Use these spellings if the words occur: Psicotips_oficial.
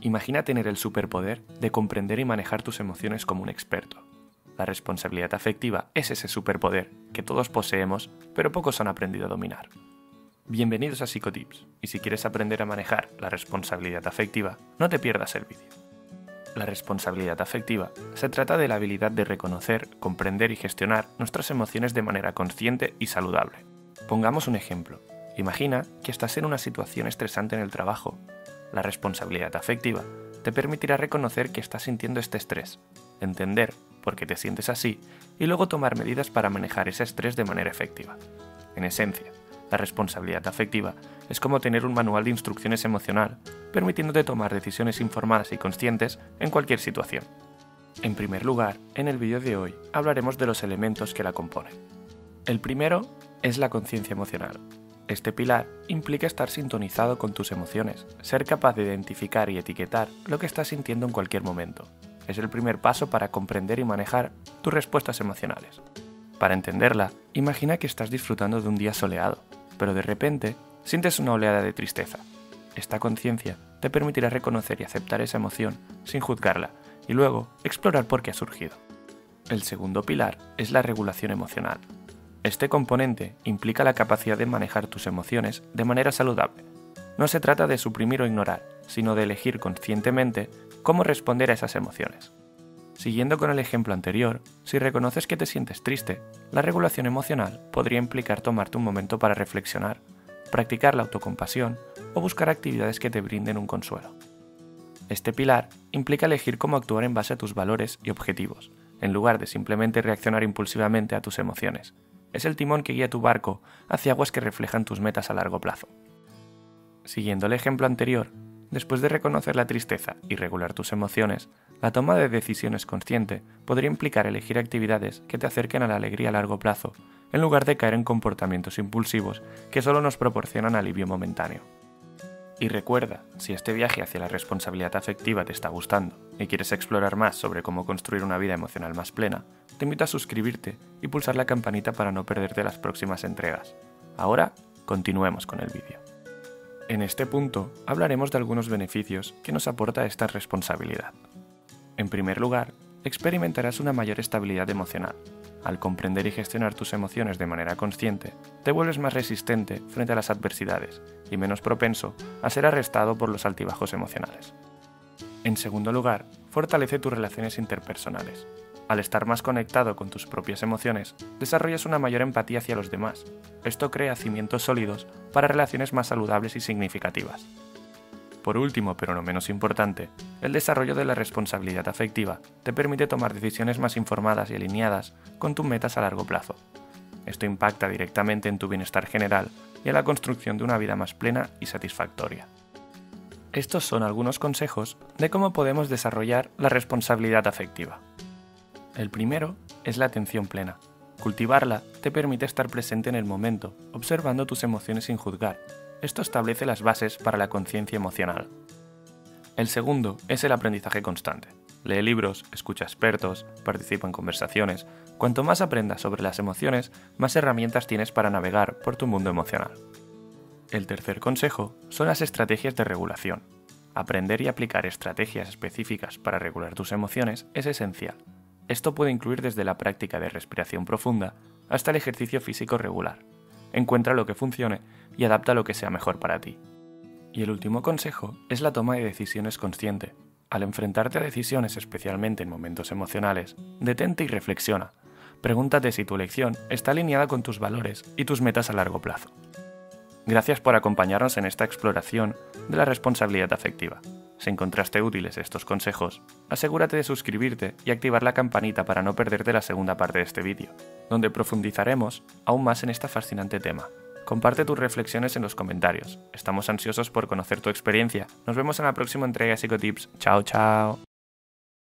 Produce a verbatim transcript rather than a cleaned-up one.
Imagina tener el superpoder de comprender y manejar tus emociones como un experto. La responsabilidad afectiva es ese superpoder que todos poseemos, pero pocos han aprendido a dominar. Bienvenidos a Psicotips, y si quieres aprender a manejar la responsabilidad afectiva, no te pierdas el vídeo. La responsabilidad afectiva se trata de la habilidad de reconocer, comprender y gestionar nuestras emociones de manera consciente y saludable. Pongamos un ejemplo. Imagina que estás en una situación estresante en el trabajo. La responsabilidad afectiva te permitirá reconocer que estás sintiendo este estrés, entender por qué te sientes así y luego tomar medidas para manejar ese estrés de manera efectiva. En esencia, la responsabilidad afectiva es como tener un manual de instrucciones emocional, permitiéndote tomar decisiones informadas y conscientes en cualquier situación. En primer lugar, en el vídeo de hoy hablaremos de los elementos que la componen. El primero es la conciencia emocional. Este pilar implica estar sintonizado con tus emociones, ser capaz de identificar y etiquetar lo que estás sintiendo en cualquier momento. Es el primer paso para comprender y manejar tus respuestas emocionales. Para entenderla, imagina que estás disfrutando de un día soleado, pero de repente sientes una oleada de tristeza. Esta conciencia te permitirá reconocer y aceptar esa emoción sin juzgarla y luego explorar por qué ha surgido. El segundo pilar es la regulación emocional. Este componente implica la capacidad de manejar tus emociones de manera saludable. No se trata de suprimir o ignorar, sino de elegir conscientemente cómo responder a esas emociones. Siguiendo con el ejemplo anterior, si reconoces que te sientes triste, la regulación emocional podría implicar tomarte un momento para reflexionar, practicar la autocompasión o buscar actividades que te brinden un consuelo. Este pilar implica elegir cómo actuar en base a tus valores y objetivos, en lugar de simplemente reaccionar impulsivamente a tus emociones. Es el timón que guía tu barco hacia aguas que reflejan tus metas a largo plazo. Siguiendo el ejemplo anterior, después de reconocer la tristeza y regular tus emociones, la toma de decisiones consciente podría implicar elegir actividades que te acerquen a la alegría a largo plazo, en lugar de caer en comportamientos impulsivos que solo nos proporcionan alivio momentáneo. Y recuerda, si este viaje hacia la responsabilidad afectiva te está gustando y quieres explorar más sobre cómo construir una vida emocional más plena, te invito a suscribirte y pulsar la campanita para no perderte las próximas entregas. Ahora, continuemos con el vídeo. En este punto, hablaremos de algunos beneficios que nos aporta esta responsabilidad. En primer lugar, experimentarás una mayor estabilidad emocional. Al comprender y gestionar tus emociones de manera consciente, te vuelves más resistente frente a las adversidades y menos propenso a ser arrestado por los altibajos emocionales. En segundo lugar, fortalece tus relaciones interpersonales. Al estar más conectado con tus propias emociones, desarrollas una mayor empatía hacia los demás. Esto crea cimientos sólidos para relaciones más saludables y significativas. Por último, pero no menos importante, el desarrollo de la responsabilidad afectiva te permite tomar decisiones más informadas y alineadas con tus metas a largo plazo. Esto impacta directamente en tu bienestar general y en la construcción de una vida más plena y satisfactoria. Estos son algunos consejos de cómo podemos desarrollar la responsabilidad afectiva. El primero es la atención plena. Cultivarla te permite estar presente en el momento, observando tus emociones sin juzgar. Esto establece las bases para la conciencia emocional. El segundo es el aprendizaje constante. Lee libros, escucha expertos, participa en conversaciones. Cuanto más aprendas sobre las emociones, más herramientas tienes para navegar por tu mundo emocional. El tercer consejo son las estrategias de regulación. Aprender y aplicar estrategias específicas para regular tus emociones es esencial. Esto puede incluir desde la práctica de respiración profunda hasta el ejercicio físico regular. Encuentra lo que funcione y adapta lo que sea mejor para ti. Y el último consejo es la toma de decisiones consciente. Al enfrentarte a decisiones, especialmente en momentos emocionales, detente y reflexiona. Pregúntate si tu elección está alineada con tus valores y tus metas a largo plazo. Gracias por acompañarnos en esta exploración de la responsabilidad afectiva. Si encontraste útiles estos consejos, asegúrate de suscribirte y activar la campanita para no perderte la segunda parte de este vídeo, donde profundizaremos aún más en este fascinante tema. Comparte tus reflexiones en los comentarios. Estamos ansiosos por conocer tu experiencia. Nos vemos en la próxima entrega de Psicotips. Chao, chao.